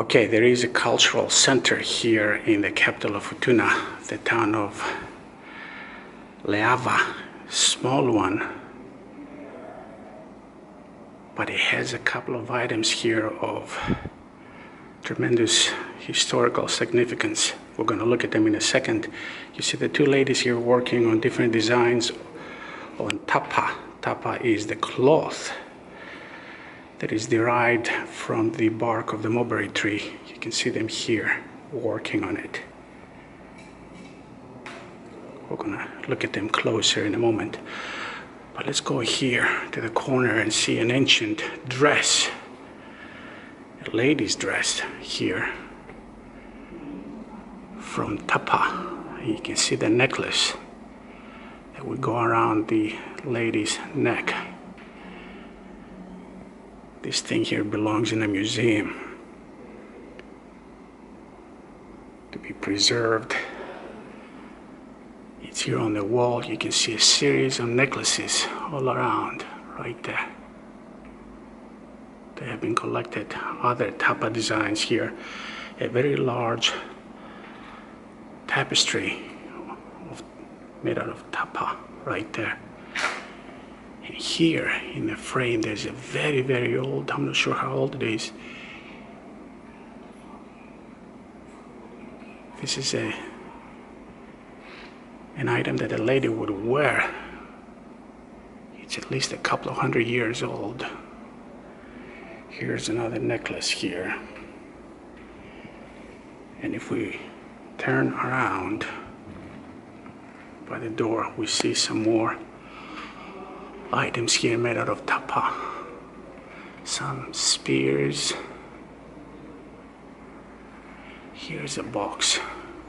Okay, there is a cultural center here in the capital of Futuna, the town of Leava, small one. But it has a couple of items here of tremendous historical significance. We're going to look at them in a second. You see the two ladies here working on different designs on tapa. Tapa is the cloth that is derived from the bark of the mulberry tree. You can see them here working on it. We're going to look at them closer in a moment. But let's go here to the corner and see an ancient dress, a lady's dress here from tapa. You can see the necklace that would go around the lady's neck. This thing here belongs in a museum to be preserved. It's here on the wall. You can see a series of necklaces all around, right there. They have been collected. Other tapa designs here. A very large tapestry made out of tapa, right there. And here in the frame, there's a very, very old, I'm not sure how old it is. This is an item that a lady would wear. It's at least a couple of hundred years old. Here's another necklace here. And if we turn around by the door, we see some more items here made out of tapa. Some spears. Here's a box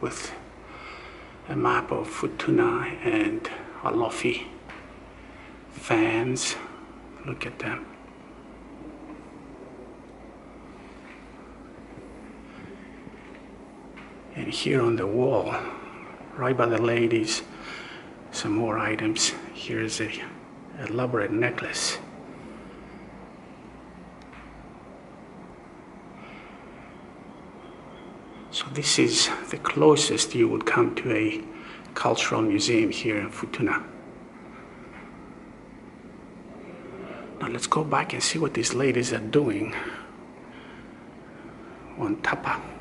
with a map of Futuna and Alofi. Fans, look at them. And here on the wall, right by the ladies, some more items. Here's a elaborate necklace. So this is the closest you would come to a cultural museum here in Futuna. Now let's go back and see what these ladies are doing on tapa.